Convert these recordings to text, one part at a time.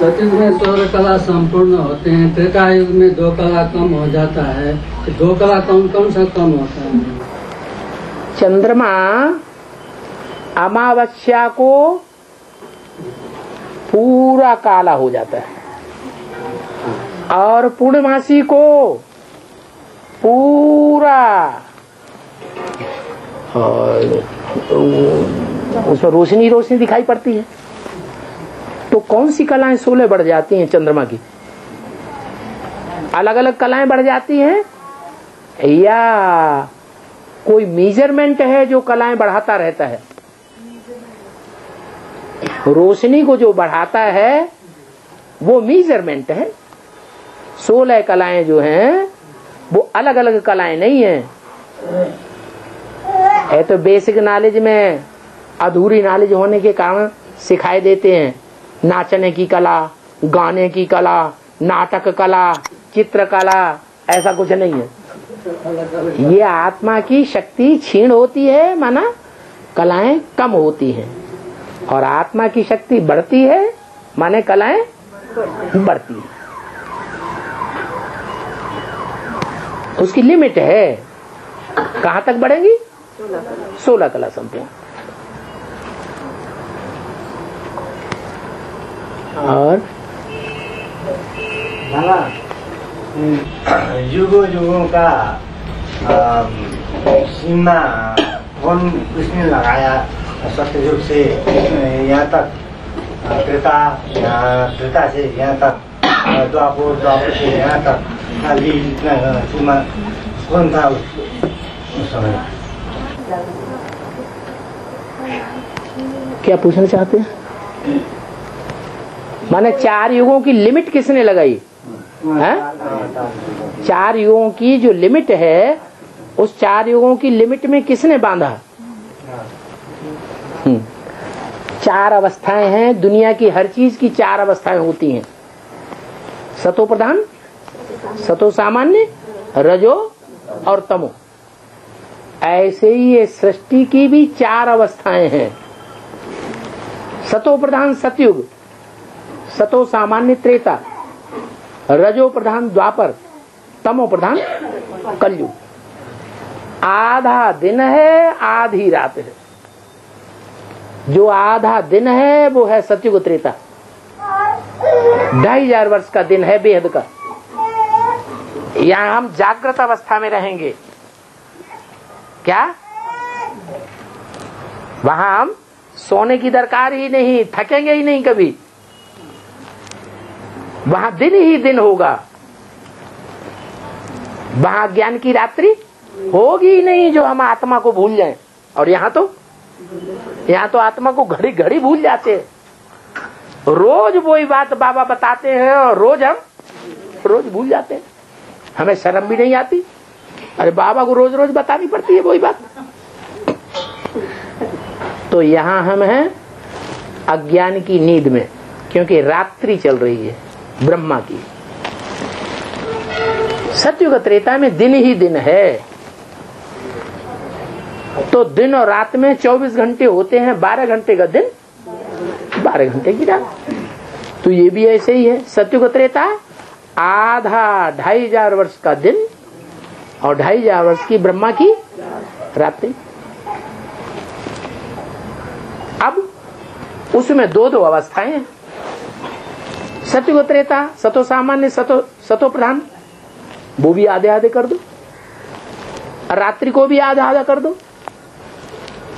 ज्योतिष में 16 कला संपूर्ण होते हैं। त्रेता युग में 2 कला कम हो जाता है। 2 कला कौन कौन सा कम होता है? चंद्रमा अमावस्या को पूरा काला हो जाता है और पूर्णमासी को पूरा, और उसमें रोशनी रोशनी दिखाई पड़ती है। तो कौन सी कलाएं 16 बढ़ जाती हैं? चंद्रमा की अलग अलग कलाएं बढ़ जाती हैं या कोई मेजरमेंट है जो कलाएं बढ़ाता रहता है? रोशनी को जो बढ़ाता है वो मेजरमेंट है। 16 कलाएं जो हैं वो अलग अलग कलाएं नहीं हैं। ये तो बेसिक नॉलेज में अधूरी नॉलेज होने के कारण सिखाए देते हैं। नाचने की कला, गाने की कला, नाटक कला, चित्रकला, ऐसा कुछ नहीं है। ये आत्मा की शक्ति क्षीण होती है, माना कलाएं कम होती हैं, और आत्मा की शक्ति बढ़ती है, माने कलाएं बढ़ती है। उसकी लिमिट है, कहाँ तक बढ़ेंगी? 16 कला संपूर्ण। और युगो युगों का सीमा कौन किसने लगाया? सत्ययुग से यहाँ तक, त्रेता से यहाँ तक, द्वापर से यहाँ तक, अभी इतना सीमा कौन था उस समय? क्या पूछना चाहते हैं? माने 4 युगों की लिमिट किसने लगाई है? 4 युगों की जो लिमिट है, उस 4 युगों की लिमिट में किसने बांधा? 4 अवस्थाएं हैं। दुनिया की हर चीज की 4 अवस्थाएं होती हैं। सतो प्रधान, सतो सामान्य, रजो और तमो। ऐसे ही ये सृष्टि की भी 4 अवस्थाएं हैं। सतो प्रधान सतयुग, सतो सामान्य त्रेता, रजो प्रधान द्वापर, तमो प्रधान कलयुग। आधा दिन है, आधी रात है। जो आधा दिन है वो है सतयुग त्रेता। 2500 वर्ष का दिन है बेहद का। यहाँ हम जागृत अवस्था में रहेंगे। क्या वहां हम सोने की दरकार ही नहीं, थकेंगे ही नहीं कभी। वहां दिन ही दिन होगा। वहां ज्ञान की रात्रि होगी ही नहीं जो हम आत्मा को भूल जाएं। और यहाँ तो आत्मा को घड़ी घड़ी भूल जाते हैं। रोज वही बात बाबा बताते हैं और हम रोज भूल जाते हैं। हमें शर्म भी नहीं आती। अरे बाबा को रोज रोज बतानी पड़ती है वही बात। तो यहाँ हम हैं अज्ञान की नींद में, क्योंकि रात्रि चल रही है ब्रह्मा की। सतयुग त्रेता में दिन ही दिन है, तो दिन और रात में 24 घंटे होते हैं। 12 घंटे का दिन, 12 घंटे की रात। तो ये भी ऐसे ही है। सतयुग त्रेता आधा 2500 वर्ष का दिन और 2500 वर्ष की ब्रह्मा की रात्रि। अब उसमें 2-2 अवस्थाएं हैं। सतयुग त्रेता, सतो सामान्य, सतो प्रधान, वो भी आधे आधे कर दो। रात्रि को भी आधा आधा कर दो।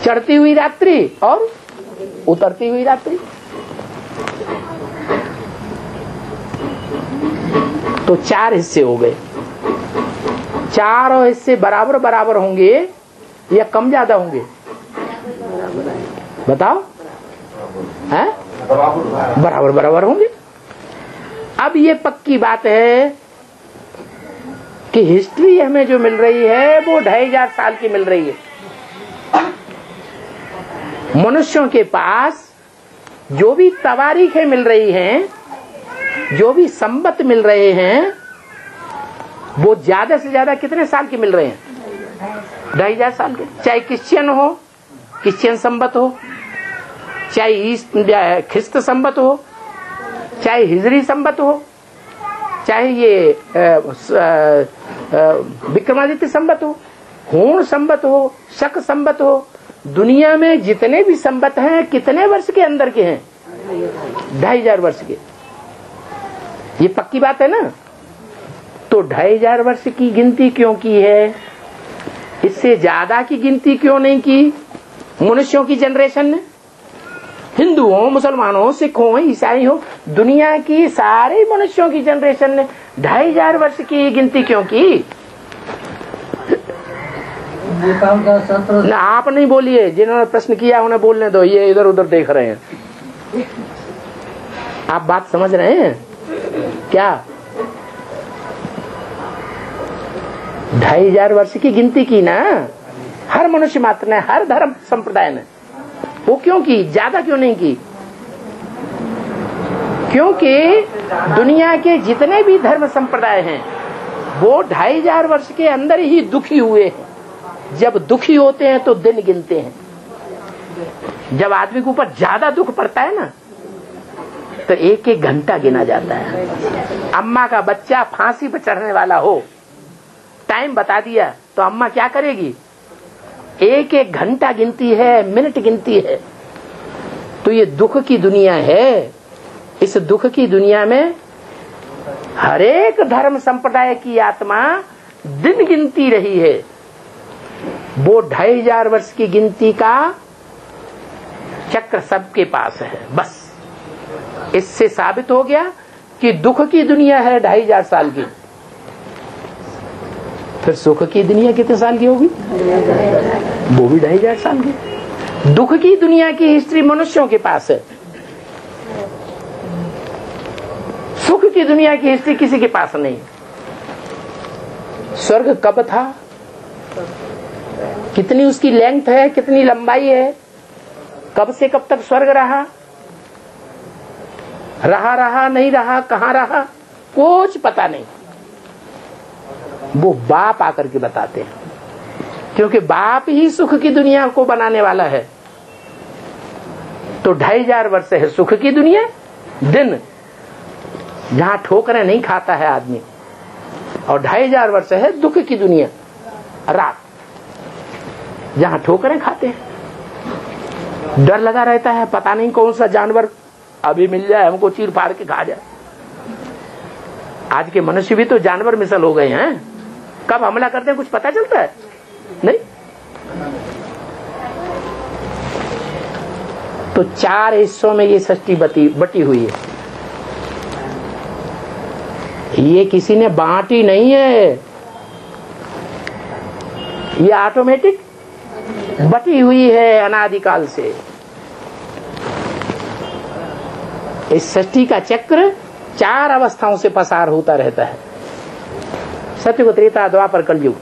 चढ़ती हुई रात्रि और उतरती हुई रात्रि। तो 4 हिस्से हो गए। 4 हिस्से बराबर बराबर होंगे या कम ज्यादा होंगे? बताओ। हैं? बराबर बराबर होंगे। अब ये पक्की बात है कि हिस्ट्री हमें जो मिल रही है वो 2500 साल की मिल रही है। मनुष्यों के पास जो भी तवारीखें मिल रही हैं, जो भी संबत मिल रहे हैं, वो ज्यादा से ज्यादा कितने साल की मिल रहे हैं? 2500 साल के। चाहे क्रिश्चियन हो, क्रिश्चियन संबत हो, चाहे ईस्ट ख्रिस्त संबत हो, चाहे हिजरी संबत हो, चाहे ये विक्रमादित्य संबत हो, होण संबत हो, शक संबत हो, दुनिया में जितने भी संबत हैं कितने वर्ष के अंदर के हैं? 2500 वर्ष के। ये पक्की बात है ना। तो 2500 वर्ष की गिनती क्यों की है? इससे ज्यादा की गिनती क्यों नहीं की? मनुष्यों की जनरेशन ने, हिंदू हो, मुसलमान हो, सिख हो, ईसाई हो, दुनिया की सारे मनुष्यों की जनरेशन ने 2500 वर्ष की गिनती क्यों की? ना आप नहीं बोलिए, जिन्होंने प्रश्न किया उन्हें बोलने दो, ये इधर उधर देख रहे हैं। आप बात समझ रहे हैं क्या? 2500 वर्ष की गिनती की ना हर मनुष्य मात्र ने, हर धर्म संप्रदाय ने। वो क्यों की? ज्यादा क्यों नहीं की? क्योंकि दुनिया के जितने भी धर्म संप्रदाय हैं वो 2500 वर्ष के अंदर ही दुखी हुए हैं। जब दुखी होते हैं तो दिन गिनते हैं। जब आदमी के ऊपर ज्यादा दुख पड़ता है ना तो एक एक घंटा गिना जाता है। अम्मा का बच्चा फांसी पर चढ़ने वाला हो, टाइम बता दिया तो अम्मा क्या करेगी? एक एक घंटा गिनती है, मिनट गिनती है। तो ये दुख की दुनिया है। इस दुख की दुनिया में हरेक धर्म संप्रदाय की आत्मा दिन गिनती रही है। वो 2500 वर्ष की गिनती का चक्र सबके पास है। बस इससे साबित हो गया कि दुख की दुनिया है 2500 साल की, फिर सुख की दुनिया कितने साल की होगी? वो भी 2500 साल की। दुख की दुनिया की हिस्ट्री मनुष्यों के पास है, सुख की दुनिया की हिस्ट्री किसी के पास नहीं। स्वर्ग कब था, कितनी उसकी लेंथ है, कितनी लंबाई है, कब से कब तक स्वर्ग रहा, रहा नहीं रहा, कहाँ रहा, कुछ पता नहीं। वो बाप आकर के बताते हैं, क्योंकि बाप ही सुख की दुनिया को बनाने वाला है। तो 2500 वर्ष है सुख की दुनिया, दिन, जहां ठोकरें नहीं खाता है आदमी, और 2500 वर्ष है दुख की दुनिया, रात, जहां ठोकरें खाते हैं, डर लगा रहता है, पता नहीं कौन सा जानवर अभी मिल जाए हमको चीर फाड़ के खा जाए। आज के मनुष्य भी तो जानवर मिसल हो गए हैं, कब हमला करते हैं कुछ पता चलता है नहीं। तो 4 हिस्सों में ये सृष्टि बटी हुई है। ये किसी ने बांटी नहीं है, ये ऑटोमेटिक बटी हुई है अनादिकाल से। इस सृष्टि का चक्र 4 अवस्थाओं से पसार होता रहता है। सतयुग, त्रेता, द्वापर, कलयुग।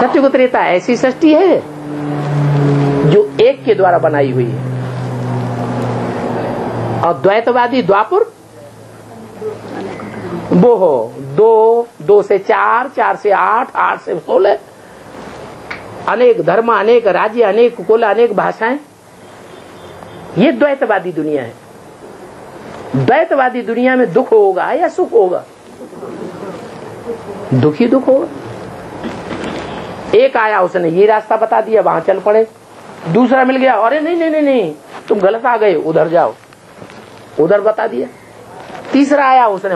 सतयुग त्रेता ऐसी सृष्टि है जो एक के द्वारा बनाई हुई है, और द्वैतवादी द्वापर वो हो 2, 2 से 4, 4 से 8, 8 से 16, अनेक धर्म, अनेक राज्य, अनेक कुल, अनेक भाषाएं। ये द्वैतवादी दुनिया है। द्वैतवादी दुनिया में दुख होगा या सुख होगा? दुखी दुख होगा। एक आया, उसने ये रास्ता बता दिया, वहां चल पड़े। दूसरा मिल गया, अरे नहीं नहीं नहीं नहीं तुम गलत आ गए, उधर जाओ, उधर बता दिया। तीसरा आया, उसने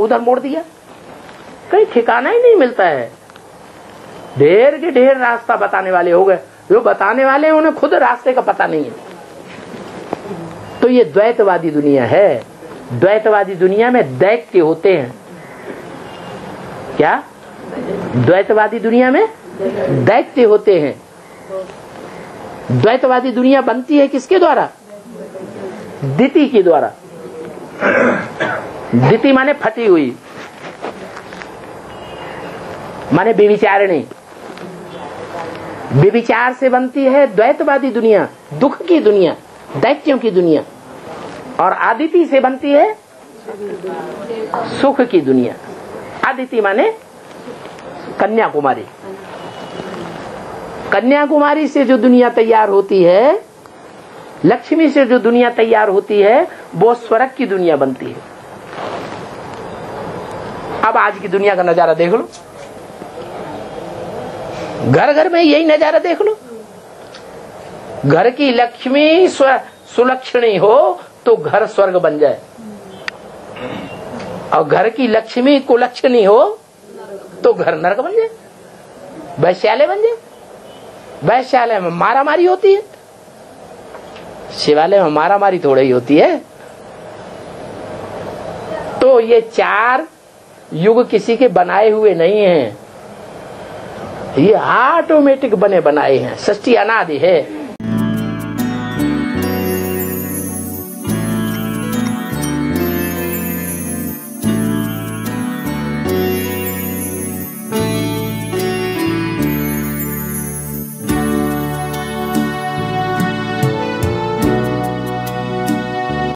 उधर मोड़ दिया। कहीं ठिकाना ही नहीं मिलता है। ढेर के ढेर रास्ता बताने वाले हो गए। जो बताने वाले हैं उन्हें खुद रास्ते का पता नहीं है। तो ये द्वैतवादी दुनिया है। द्वैतवादी दुनिया में दैत्य होते हैं। क्या? द्वैतवादी दुनिया में दैत्य होते हैं। द्वैतवादी दुनिया बनती है किसके द्वारा? दिति के द्वारा। दिति माने फटी हुई, माने बेविचारिणी। बेविचार से बनती है द्वैतवादी दुनिया, दुख की दुनिया, दैत्यों की दुनिया। और आदिति से बनती है सुख की दुनिया। आदिति माने कन्याकुमारी। कन्याकुमारी से जो दुनिया तैयार होती है लक्ष्मी से जो दुनिया तैयार होती है वो स्वर्ग की दुनिया बनती है। अब आज की दुनिया का नजारा देख लो, घर घर में यही नजारा देख लो। घर की लक्ष्मी सुलक्षणी हो तो घर स्वर्ग बन जाए, और घर की लक्ष्मी कुलक्षणी हो तो घर नरक बन जाए, वैश्यालय बन जाए। वैश्यालय में मारामारी होती है, शिवालय में मारामारी थोड़ी ही होती है। तो ये चार युग किसी के बनाए हुए नहीं है, ये ऑटोमेटिक बने बनाए हैं। सृष्टि अनादि है।